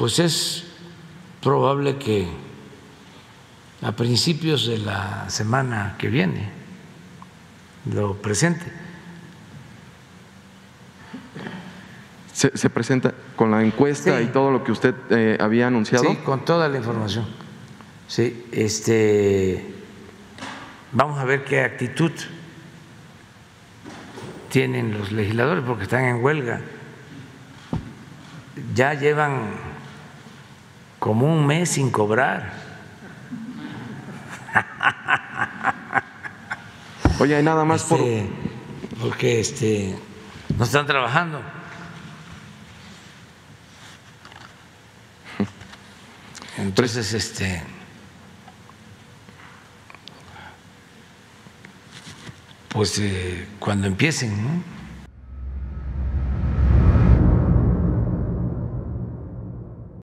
pues es probable que a principios de la semana que viene lo presente. ¿Se presenta con la encuesta y todo lo que usted había anunciado? Sí, con toda la información. Sí, vamos a ver qué actitud tienen los legisladores porque están en huelga. Ya llevan como un mes sin cobrar. Oye, y nada más porque no están trabajando. Entonces, pues cuando empiecen, ¿no?